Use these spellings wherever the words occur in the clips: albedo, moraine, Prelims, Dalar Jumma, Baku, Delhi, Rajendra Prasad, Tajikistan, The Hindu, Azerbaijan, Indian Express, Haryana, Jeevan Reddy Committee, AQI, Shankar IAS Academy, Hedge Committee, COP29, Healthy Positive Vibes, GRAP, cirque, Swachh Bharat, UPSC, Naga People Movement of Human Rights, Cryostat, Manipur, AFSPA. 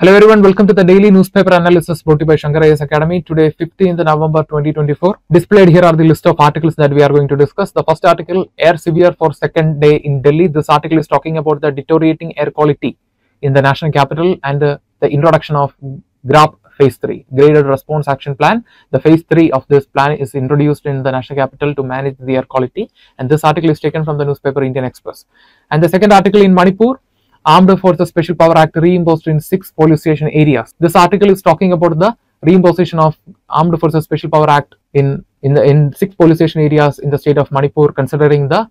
Hello everyone, welcome to the daily newspaper analysis brought to you by Shankar IAS Academy. Today 15th November 2024. Displayed here are the list of articles that we are going to discuss. The first article, air severe for second day in Delhi. This article is talking about the deteriorating air quality in the national capital and the introduction of GRAP phase 3, graded response action plan. The phase 3 of this plan is introduced in the national capital to manage the air quality, and this article is taken from the newspaper Indian Express. And the second article, in Manipur, Armed Forces Special Power Act reimposed in 6 police station areas. This article is talking about the reimposition of Armed Forces Special Power Act in 6 police station areas in the state of Manipur, considering the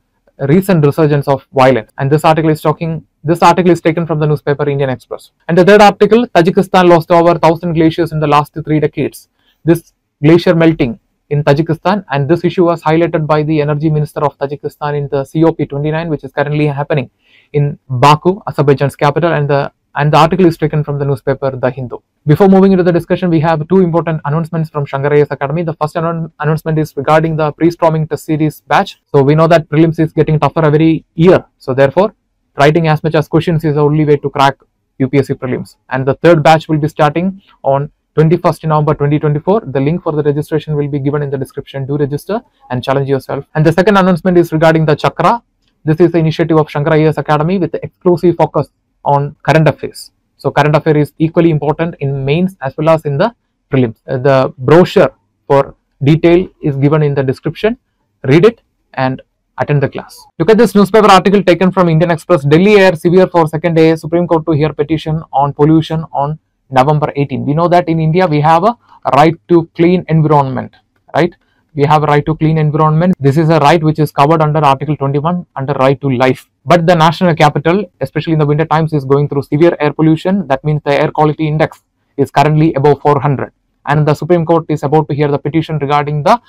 recent resurgence of violence. And this article is taken from the newspaper Indian Express. And the third article, Tajikistan lost over 1000 glaciers in the last 3 decades. This glacier melting in Tajikistan, and this issue was highlighted by the energy minister of Tajikistan in the COP29, which is currently happening in Baku, Azerbaijan's capital, and the article is taken from the newspaper The Hindu. Before moving into the discussion, we have 2 important announcements from Shankar IAS Academy. The first announcement is regarding the pre-storming test series batch. So we know that prelims is getting tougher every year. So therefore, writing as much as questions is the only way to crack UPSC prelims. And the third batch will be starting on 21st November 2024. The link for the registration will be given in the description. Do register and challenge yourself. And the second announcement is regarding the Chakra. This is the initiative of Shankar IAS Academy with exclusive focus on current affairs. So current affair is equally important in mains as well as in the prelims. The brochure for detail is given in the description. Read it and attend the class. Look at this newspaper article taken from Indian Express. Delhi air severe for second day. Supreme Court to hear petition on pollution on November 18. We know that in India we have a right to clean environment, right? We have a right to clean environment. This is a right which is covered under Article 21 under right to life. But the national capital, especially in the winter times, is going through severe air pollution. That means the air quality index is currently above 400. And the Supreme Court is about to hear the petition regarding the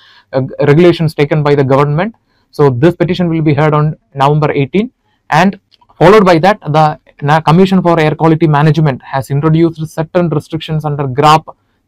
regulations taken by the government. So this petition will be heard on November 18. And followed by that, the Commission for Air Quality Management has introduced certain restrictions under GRAP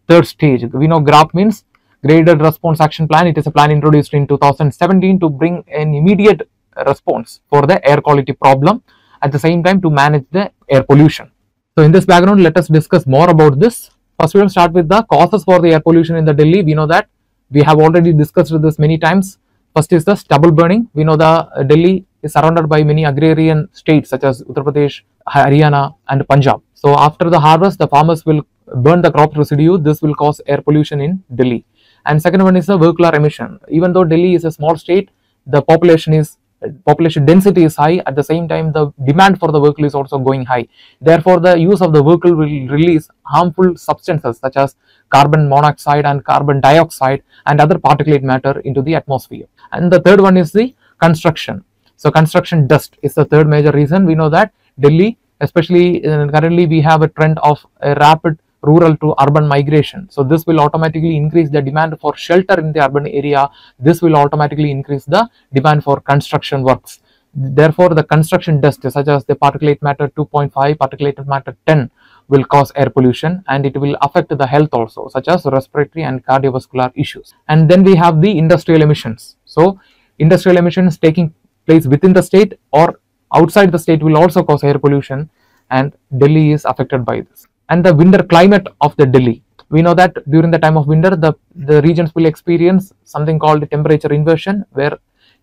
3rd stage. We know GRAP means Graded Response Action Plan. It is a plan introduced in 2017 to bring an immediate response for the air quality problem, at the same time to manage the air pollution. So in this background, let us discuss more about this. First, we will start with the causes for the air pollution in the Delhi. We know that we have already discussed this many times. First is the stubble burning. We know the Delhi is surrounded by many agrarian states such as Uttar Pradesh, Haryana and Punjab. So after the harvest, the farmers will burn the crop residue. This will cause air pollution in Delhi. And second one is the vehicular emission. Even though Delhi is a small state, the population density is high. At the same time, the demand for the vehicle is also going high. Therefore, the use of the vehicle will release harmful substances such as carbon monoxide and carbon dioxide and other particulate matter into the atmosphere. And the third one is the construction. So construction dust is the third major reason. We know that Delhi, especially currently, we have a trend of a rapid rural to urban migration. So this will automatically increase the demand for shelter in the urban area. This will automatically increase the demand for construction works. Therefore, the construction dust such as the particulate matter 2.5, particulate matter 10 will cause air pollution, and it will affect the health also, such as respiratory and cardiovascular issues. And then we have the industrial emissions. So industrial emissions taking place within the state or outside the state will also cause air pollution, and Delhi is affected by this. And the winter climate of the Delhi. We know that during the time of winter, the regions will experience something called temperature inversion, where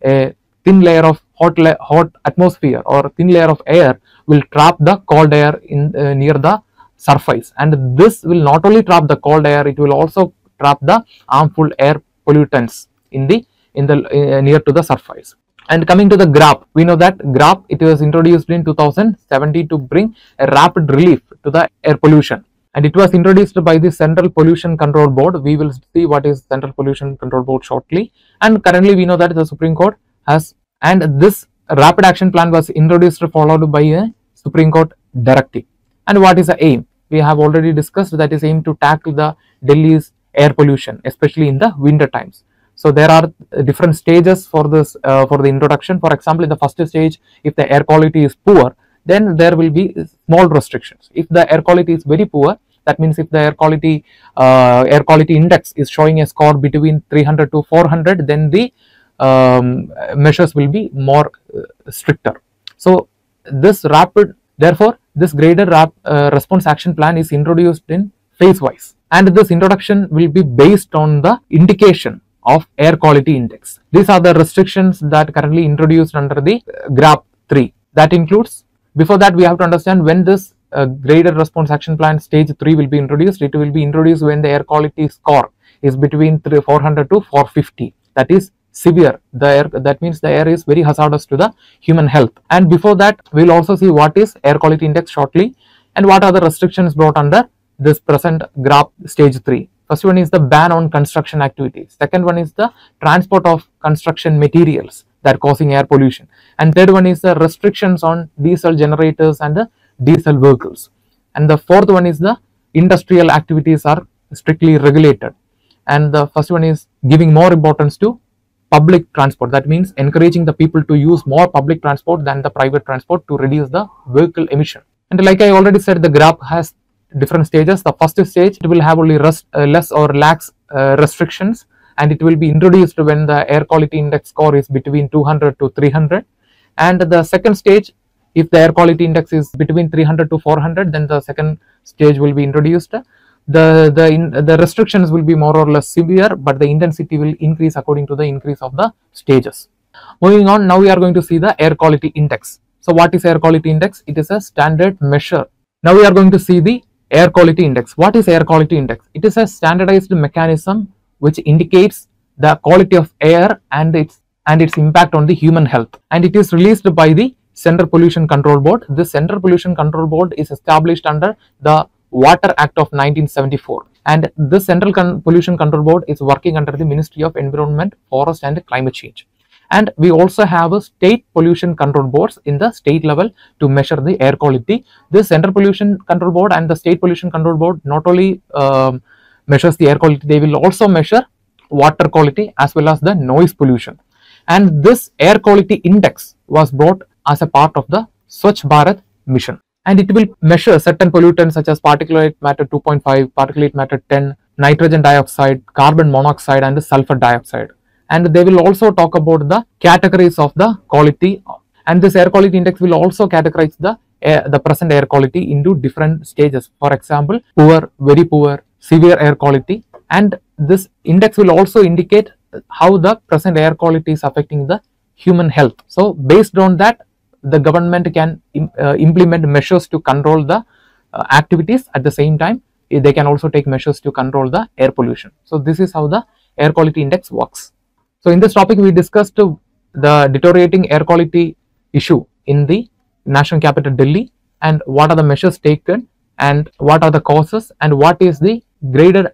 a thin layer of hot atmosphere or thin layer of air will trap the cold air in near the surface. And this will not only trap the cold air, it will also trap the harmful air pollutants in the near to the surface. And coming to the GRAP, we know that GRAP, it was introduced in 2017 to bring a rapid relief to the air pollution, and it was introduced by the Central Pollution Control Board. We will see what is Central Pollution Control Board shortly. And currently we know that the Supreme Court has, and this rapid action plan was introduced followed by a Supreme Court directive. And what is the aim? We have already discussed that is aimed to tackle the Delhi's air pollution, especially in the winter times. So there are different stages for this for the introduction. For example, in the first stage, if the air quality is poor, then there will be small restrictions. If the air quality is very poor, that means if the air quality index is showing a score between 300 to 400, then the measures will be more stricter. So this rapid Therefore, this greater response action plan is introduced in phase wise, and this introduction will be based on the indication of air quality index. These are the restrictions that currently introduced under the GRAP 3. That includes, before that we have to understand when this greater response action plan stage 3 will be introduced. It will be introduced when the air quality score is between 400 to 450. That is severe. The air, that means the air is very hazardous to the human health. And before that we will also see what is air quality index shortly and what are the restrictions brought under this present GRAP stage 3. First one is the ban on construction activities. Second one is the transport of construction materials that are causing air pollution. And third one is the restrictions on diesel generators and the diesel vehicles. And the fourth one is the industrial activities are strictly regulated. And the first one is giving more importance to public transport. That means encouraging the people to use more public transport than the private transport to reduce the vehicle emission. And like I already said, the GRAP has different stages. The first stage, it will have only less or lax restrictions, and it will be introduced when the air quality index score is between 200 to 300. And the second stage, if the air quality index is between 300 to 400, then the second stage will be introduced. The restrictions will be more or less severe, but the intensity will increase according to the increase of the stages. Moving on, now we are going to see the air quality index. So what is air quality index? It is a standard measure. Now we are going to see the air quality index. What is air quality index? It is a standardized mechanism which indicates the quality of air and its impact on the human health, and it is released by the Central Pollution Control Board. This Central Pollution Control Board is established under the Water Act of 1974, and the Central Pollution Control Board is working under the Ministry of Environment, Forest and Climate Change. And we also have a state pollution control boards in the state level to measure the air quality. The Central Pollution Control Board and the State Pollution Control Board not only measures the air quality, they will also measure water quality as well as the noise pollution. And this air quality index was brought as a part of the Swachh Bharat mission, and it will measure certain pollutants such as particulate matter 2.5, particulate matter 10, nitrogen dioxide, carbon monoxide and sulfur dioxide. And they will also talk about the categories of the quality, and this air quality index will also categorize the present air quality into different stages. For example, poor, very poor, severe air quality, and this index will also indicate how the present air quality is affecting the human health. So based on that, the government can implement measures to control the activities. At the same time, they can also take measures to control the air pollution. So this is how the air quality index works. So in this topic we discussed the deteriorating air quality issue in the national capital Delhi, and what are the measures taken and what are the causes, and what is the greater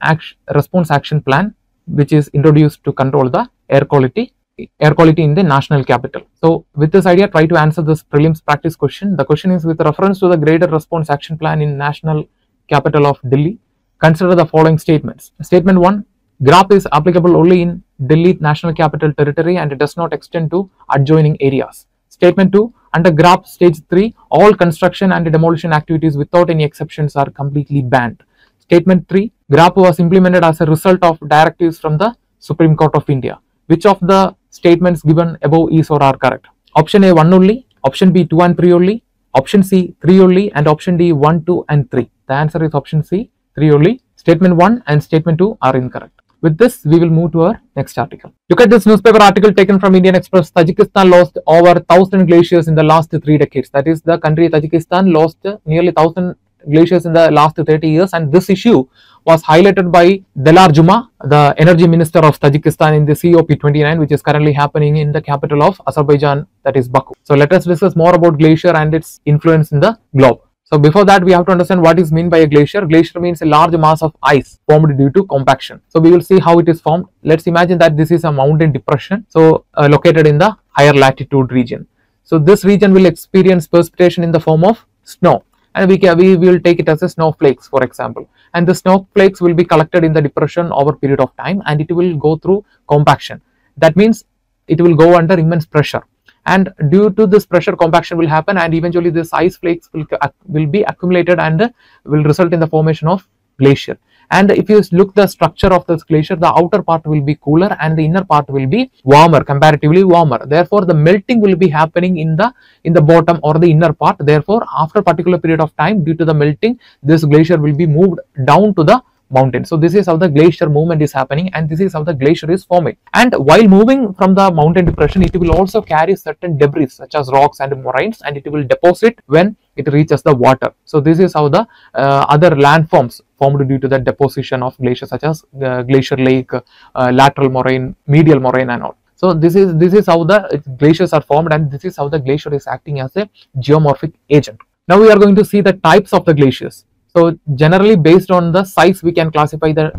response action plan which is introduced to control the air quality in the national capital. So with this idea, try to answer this prelims practice question. The question is, with reference to the greater response action plan in national capital of Delhi, consider the following statements. Statement 1. GRAP is applicable only in Delhi National Capital Territory and it does not extend to adjoining areas. Statement 2. Under GRAP Stage 3, all construction and demolition activities without any exceptions are completely banned. Statement 3. GRAP was implemented as a result of directives from the Supreme Court of India. Which of the statements given above is or are correct? Option A 1 only, option B 2 and 3 only, option C 3 only, and option D 1, 2 and 3. The answer is option C 3 only. Statement 1 and statement 2 are incorrect. With this, we will move to our next article. Look at this newspaper article taken from Indian Express. Tajikistan lost over 1,000 glaciers in the last 3 decades. That is, the country Tajikistan lost nearly 1,000 glaciers in the last 30 years. And this issue was highlighted by Dalar Jumma, the energy minister of Tajikistan, in the COP29, which is currently happening in the capital of Azerbaijan, that is Baku. So let us discuss more about glacier and its influence in the globe. So before that, we have to understand what is meant by a glacier. Glacier means a large mass of ice formed due to compaction. So we will see how it is formed. Let's imagine that this is a mountain depression, so located in the higher latitude region. So this region will experience precipitation in the form of snow, and we will take it as a snowflakes, for example. And the snowflakes will be collected in the depression over a period of time, and it will go through compaction. That means it will go under immense pressure. And due to this pressure, compaction will happen, and eventually this ice flakes will be accumulated and will result in the formation of glacier. And if you look the structure of this glacier, the outer part will be cooler and the inner part will be warmer, comparatively warmer. Therefore, the melting will be happening in the bottom or the inner part. Therefore, after a particular period of time, due to the melting, this glacier will be moved down to the mountain. So this is how the glacier movement is happening, and this is how the glacier is forming. And while moving from the mountain depression, it will also carry certain debris such as rocks and moraines, and it will deposit when it reaches the water. So this is how the other landforms formed due to the deposition of glaciers, such as glacier lake, lateral moraine, medial moraine and all. So this is how the glaciers are formed, and this is how the glacier is acting as a geomorphic agent. Now we are going to see the types of the glaciers. So generally based on the size, we can classify the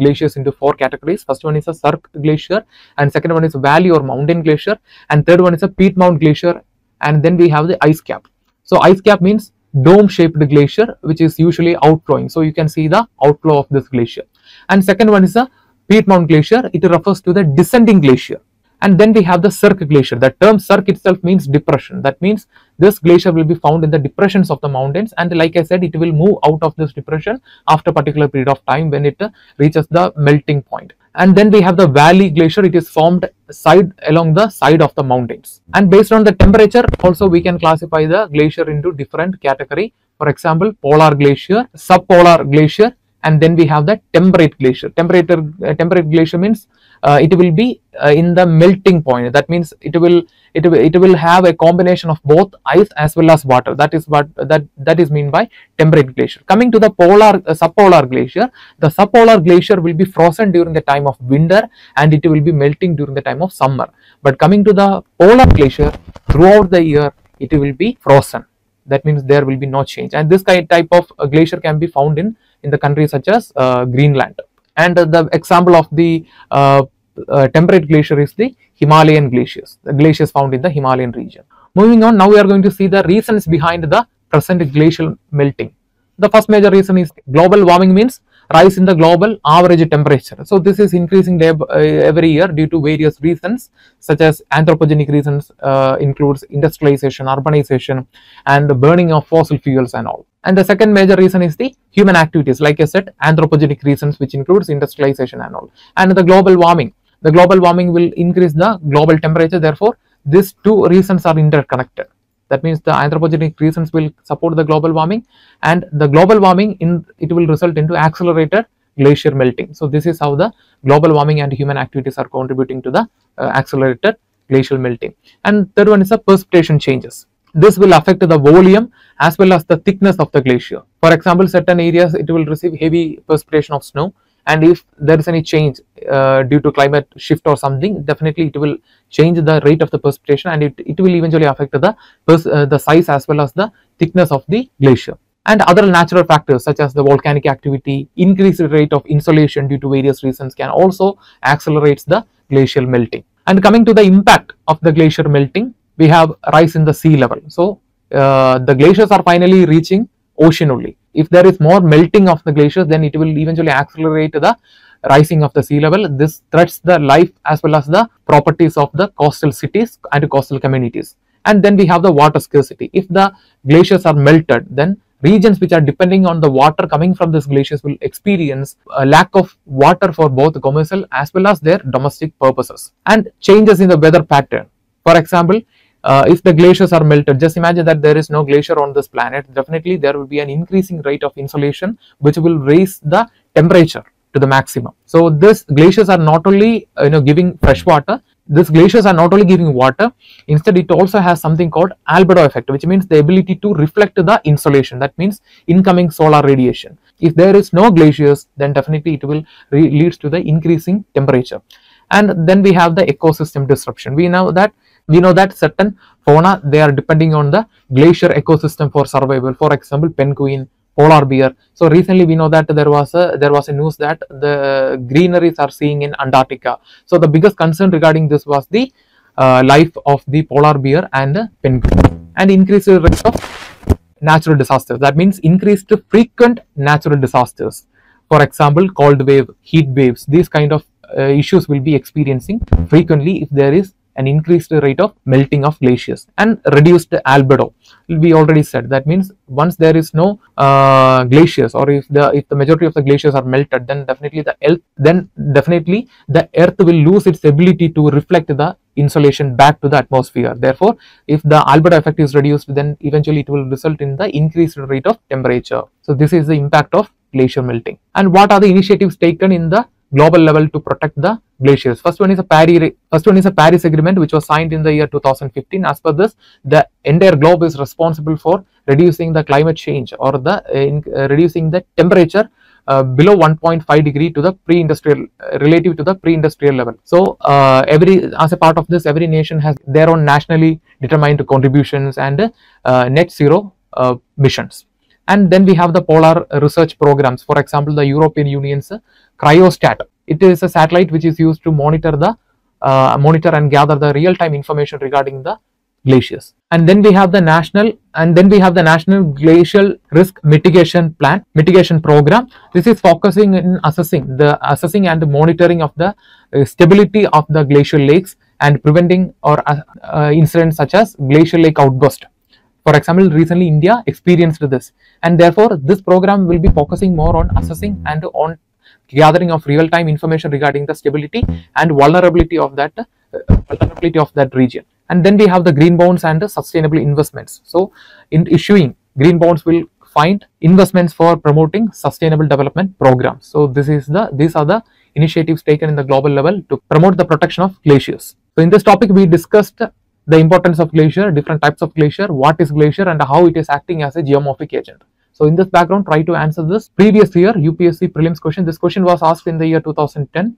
glaciers into four categories. First one is a cirque glacier, and second one is valley or mountain glacier, and third one is a peat mount glacier, and then we have the ice cap. So ice cap means dome shaped glacier, which is usually outflowing. So you can see the outflow of this glacier. And second one is a peat mount glacier. It refers to the descending glacier. And then we have the cirque glacier. The term cirque itself means depression. That means this glacier will be found in the depressions of the mountains, and like I said, it will move out of this depression after a particular period of time when it reaches the melting point. And then we have the valley glacier. It is formed side along the side of the mountains. And based on the temperature also, we can classify the glacier into different category. For example, polar glacier, subpolar glacier, and then we have the temperate glacier. Temperate glacier means it will be in the melting point. That means it will have a combination of both ice as well as water. That is what that is meant by temperate glacier. Coming to the polar subpolar glacier, the subpolar glacier will be frozen during the time of winter, and it will be melting during the time of summer. But coming to the polar glacier, throughout the year it will be frozen. That means there will be no change. And this type of glacier can be found in the countries such as Greenland. And the example of the temperate glacier is the Himalayan glaciers, the glaciers found in the Himalayan region. Moving on, now we are going to see the reasons behind the present glacial melting. The first major reason is global warming, means rise in the global average temperature. So this is increasing every year due to various reasons such as anthropogenic reasons, includes industrialization, urbanization, and the burning of fossil fuels and all. And the second major reason is the human activities, like I said, anthropogenic reasons, which includes industrialization and all. And the global warming. The global warming will increase the global temperature. Therefore, these two reasons are interconnected. That means the anthropogenic reasons will support the global warming, and the global warming it will result into accelerated glacier melting. So this is how the global warming and human activities are contributing to the accelerated glacial melting. And third one is the precipitation changes. This will affect the volume as well as the thickness of the glacier. For example, certain areas it will receive heavy precipitation of snow, and if there is any change due to climate shift or something, definitely it will change the rate of the precipitation, and it will eventually affect the size as well as the thickness of the glacier. And other natural factors such as the volcanic activity, increased rate of insolation due to various reasons can also accelerate the glacial melting. And coming to the impact of the glacier melting, we have rise in the sea level. So the glaciers are finally reaching ocean only. If there is more melting of the glaciers, then it will eventually accelerate the rising of the sea level. This threats the life as well as the properties of the coastal cities and coastal communities. And then we have the water scarcity. If the glaciers are melted, then regions which are depending on the water coming from these glaciers will experience a lack of water for both commercial as well as their domestic purposes. And changes in the weather pattern. For example, if the glaciers are melted, just imagine that there is no glacier on this planet. Definitely there will be an increasing rate of insolation, which will raise the temperature to the maximum. So these glaciers are not only giving fresh water, these glaciers are not only giving water, instead it also has something called albedo effect, which means the ability to reflect the insolation. That means incoming solar radiation. If there is no glaciers, then definitely it will leads to the increasing temperature. And then we have the ecosystem disruption. We know that certain fauna, they are depending on the glacier ecosystem for survival. For example, penguin, polar bear. So recently we know that there was a news that the greeneries are seeing in Antarctica. So the biggest concern regarding this was the life of the polar bear and the penguin. And increased risk of natural disasters. That means increased frequent natural disasters. For example, cold wave, heat waves. These kind of issues will be experiencing frequently if there is an increased rate of melting of glaciers and reduced albedo. We already said that means once there is no glaciers, or if the majority of the glaciers are melted, then definitely the earth will lose its ability to reflect the insolation back to the atmosphere. Therefore, if the albedo effect is reduced, then eventually it will result in the increased rate of temperature. So this is the impact of glacier melting. And what are the initiatives taken in the global level to protect the glaciers? First one is a Paris Agreement, which was signed in the year 2015. As per this, the entire globe is responsible for reducing the climate change, or the reducing the temperature below 1.5 degree to the pre-industrial relative to the pre-industrial level. So as a part of this, every nation has their own nationally determined contributions and net zero missions. And then we have the polar research programs. For example, the European Union's Cryostat. It is a satellite which is used to monitor the and gather the real-time information regarding the glaciers. And then we have the national glacial risk mitigation plan, mitigation program. This is focusing in assessing and monitoring of the stability of the glacial lakes and preventing or incidents such as glacial lake outburst. For example, recently India experienced this, and therefore this program will be focusing more on assessing and on gathering of real-time information regarding the stability and vulnerability of that region. And then we have the green bonds and the sustainable investments. So in issuing green bonds, will find investments for promoting sustainable development programs. So these are the initiatives taken in the global level to promote the protection of glaciers. So in this topic, we discussed the importance of glacier, different types of glacier, what is glacier, and how it is acting as a geomorphic agent. So in this background, try to answer this previous year UPSC prelims question. This question was asked in the year 2010.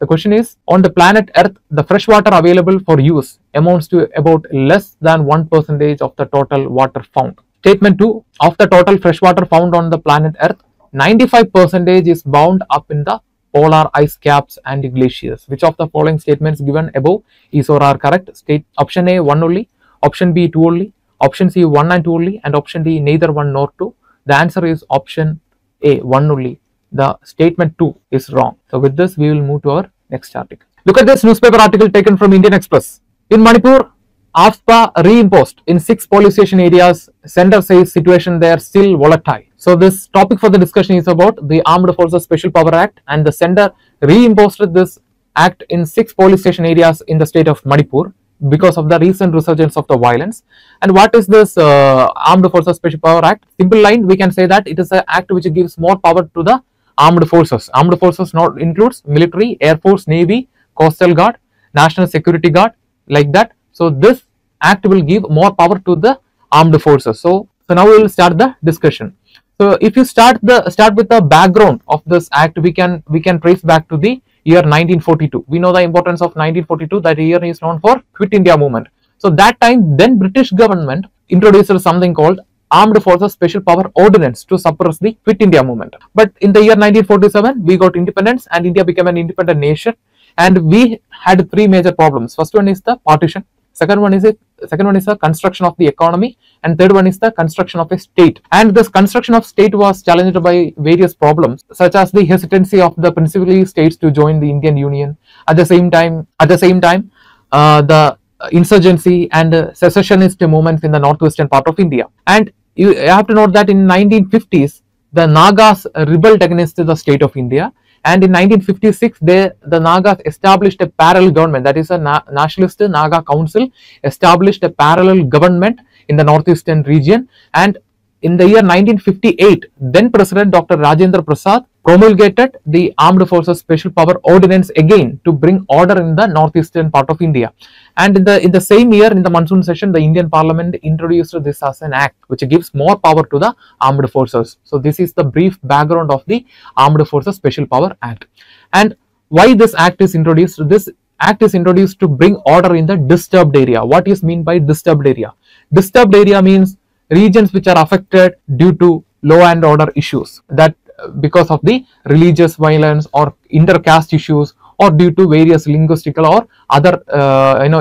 The question is, on the planet Earth, the fresh water available for use amounts to about less than 1% of the total water found. Statement 2, of the total fresh water found on the planet Earth, 95% is bound up in the polar ice caps and glaciers. Which of the following statements given above is or are correct? Option A, 1 only, option B, 2 only, option C, 1 and 2 only, and option D, neither 1 nor 2. The answer is option A, 1 only. The statement 2 is wrong. So with this, we will move to our next article. Look at this newspaper article taken from Indian Express. In Manipur, AFSPA reimposed in 6 police station areas. Center says situation there still volatile. So this topic for the discussion is about the Armed Forces Special Power Act, and the center reimposed this act in 6 police station areas in the state of Manipur because of the recent resurgence of the violence. And what is this Armed Forces Special Power Act? Simple line, we can say that it is an act which gives more power to the armed forces. Armed forces not includes military, air force, navy, coastal guard, national security guard, like that. So this act will give more power to the armed forces. So now we will start the discussion. So if you start with the background of this act, we can trace back to the year 1942. We know the importance of 1942. That year is known for Quit India movement. So that time, then British government introduced something called Armed Forces Special Power Ordinance to suppress the Quit India movement. But in the year 1947, we got independence and India became an independent nation, and we had 3 major problems. First one is the partition, second one is the construction of the economy, and third one is the construction of a state. And this construction of state was challenged by various problems, such as the hesitancy of the principally states to join the Indian Union. At the same time, the insurgency and secessionist movements in the northwestern part of India. And you have to note that in 1950s, the Nagas rebelled against the state of India, and in 1956 the Nagas established a parallel government, that is a nationalist Naga council established a parallel government in the northeastern region. And in the year 1958, then President Dr. Rajendra Prasad promulgated the Armed Forces Special Power Ordinance again to bring order in the northeastern part of India. And in the same year, in the monsoon session, the Indian Parliament introduced this as an act which gives more power to the armed forces. So this is the brief background of the Armed Forces Special Power Act. And why this act is introduced? This act is introduced to bring order in the disturbed area. What is meant by disturbed area? Disturbed area means regions which are affected due to law and order issues, that because of the religious violence or inter-caste issues, or due to various linguistical or other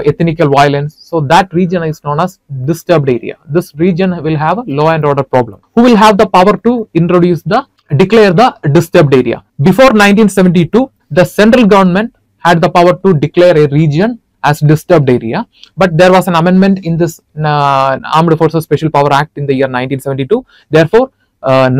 ethnical violence. So that region is known as disturbed area. This region will have a law and order problem. Who will have the power to declare the disturbed area? Before 1972, the central government had the power to declare a region as disturbed area, but there was an amendment in this Armed Forces Special Power Act in the year 1972. Therefore,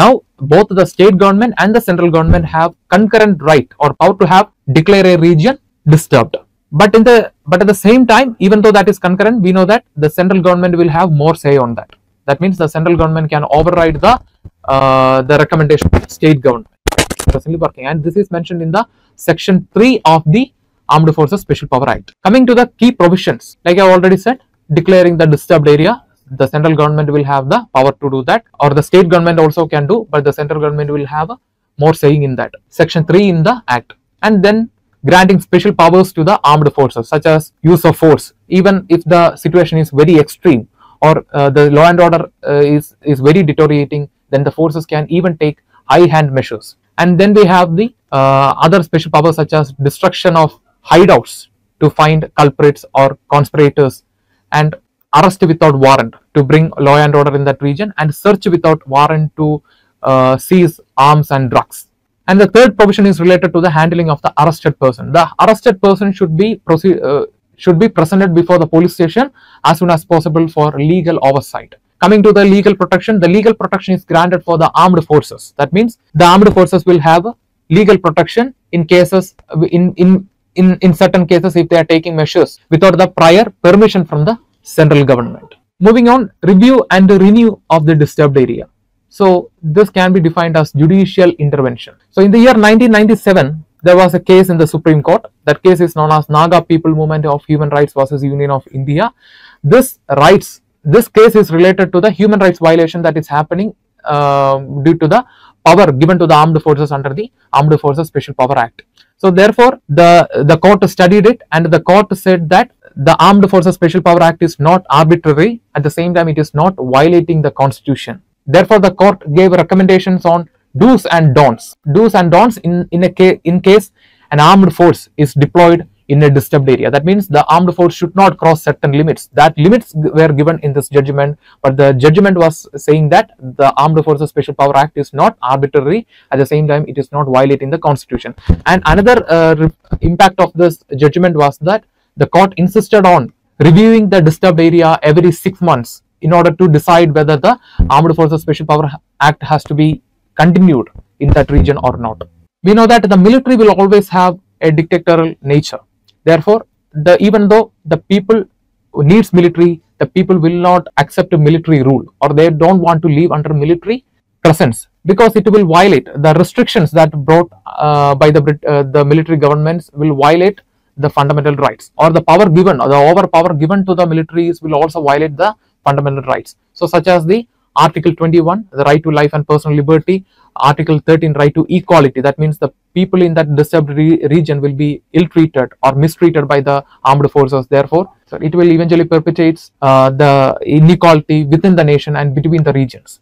now both the state government and the central government have concurrent right or power to have declare a region disturbed. But at the same time, even though that is concurrent, we know that the central government will have more say on that. That means the central government can override the recommendation of the state government. Presently working, and this is mentioned in the section 3 of the Armed Forces Special Power Act. Coming to the key provisions, like I already said, declaring the disturbed area, the central government will have the power to do that, or the state government also can do, but the central government will have more saying in that. Section 3 in the act, and then granting special powers to the armed forces, such as use of force, even if the situation is very extreme or the law and order is very deteriorating, then the forces can even take high hand measures. And then we have the other special powers, such as destruction of hideouts to find culprits or conspirators, and arrest without warrant to bring law and order in that region, and search without warrant to seize arms and drugs. And the third provision is related to the handling of the arrested person. The arrested person should be presented before the police station as soon as possible for legal oversight. Coming to the legal protection is granted for the armed forces. That means the armed forces will have legal protection in cases in certain cases if they are taking measures without the prior permission from the central government. Moving on, review and renew of the disturbed area. So this can be defined as judicial intervention. So in the year 1997, there was a case in the Supreme Court. That case is known as Naga People Movement of Human Rights v. Union of India. This case is related to the human rights violation that is happening due to the power given to the armed forces under the Armed Forces Special Power Act. So therefore, the court studied it, and the court said that the Armed Forces Special Power Act is not arbitrary. At the same time, it is not violating the constitution. Therefore, the court gave recommendations on do's and don'ts in case an armed force is deployed in a disturbed area. That means the armed force should not cross certain limits. That limits were given in this judgment, but the judgment was saying that the Armed Forces Special Power Act is not arbitrary. At the same time, it is not violating the constitution. And another impact of this judgment was that the court insisted on reviewing the disturbed area every 6 months in order to decide whether the Armed Forces Special Power Act has to be continued in that region or not. We know that the military will always have a dictatorial nature. Therefore, even though the people needs military, the people will not accept a military rule, or they don't want to live under military presence, because it will violate the restrictions that brought by the military governments will violate the fundamental rights, or the power given or the overpower given to the militaries will also violate the fundamental rights. So such as the Article 21, the right to life and personal liberty, Article 13, right to equality. That means the people in that disturbed region will be ill-treated or mistreated by the armed forces. Therefore, so it will eventually perpetuate the inequality within the nation and between the regions.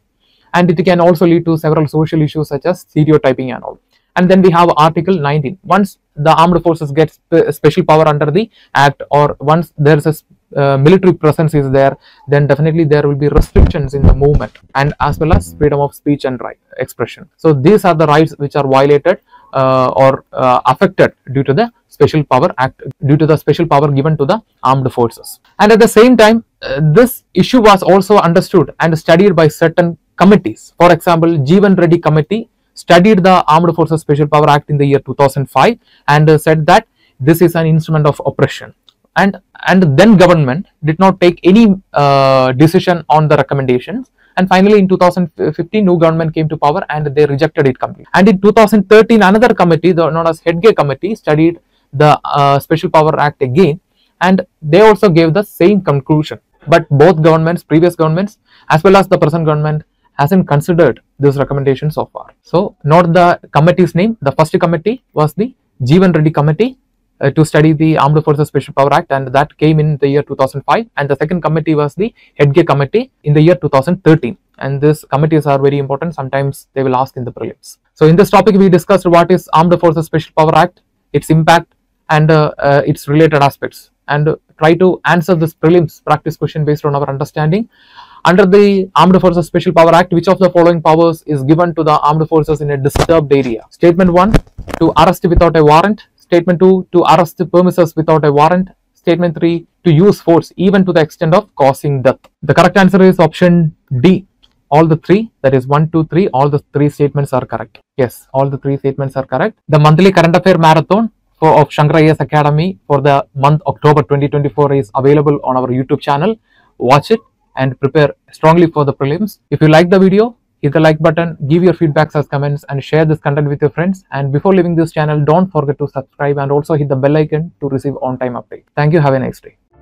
And it can also lead to several social issues such as stereotyping and all. And then we have Article 19. Once the armed forces get special power under the act, or once there is a military presence is there, then definitely there will be restrictions in the movement, and as well as freedom of speech and right expression. So these are the rights which are violated or affected due to the Special Power Act, due to the special power given to the armed forces. And at the same time, this issue was also understood and studied by certain committees. For example, Jeevan Reddy Committee studied the Armed Forces Special Power Act in the year 2005 and said that this is an instrument of oppression. And then government did not take any decision on the recommendations, and finally in 2015 new government came to power and they rejected it completely. And in 2013 another committee, known as Hedge Committee, studied the Special Power Act again, and they also gave the same conclusion. But both governments, previous governments as well as the present government, hasn't considered these recommendations so far. So note the committee's name. The first committee was the Jeevan Reddy Committee to study the Armed Forces Special Power Act, and that came in the year 2005, and the second committee was the Hedge Committee in the year 2013. And these committees are very important. Sometimes they will ask in the prelims. So in this topic we discussed what is Armed Forces Special Power Act, its impact, and its related aspects, and try to answer this prelims practice question based on our understanding. Under the Armed Forces Special Power Act, which of the following powers is given to the armed forces in a disturbed area? Statement 1, to arrest without a warrant. Statement 2, to arrest the premises without a warrant. Statement 3, to use force even to the extent of causing death. The correct answer is option D. All the three, that is 1, 2, 3, all the three statements are correct. Yes, all the three statements are correct. The monthly current affair marathon of Shankar IAS Academy for the month October 2024 is available on our YouTube channel. Watch it and prepare strongly for the prelims. If you like the video, hit the like button, give your feedbacks as comments, and share this content with your friends. And before leaving this channel, don't forget to subscribe and also hit the bell icon to receive on-time update. Thank you. Have a nice day.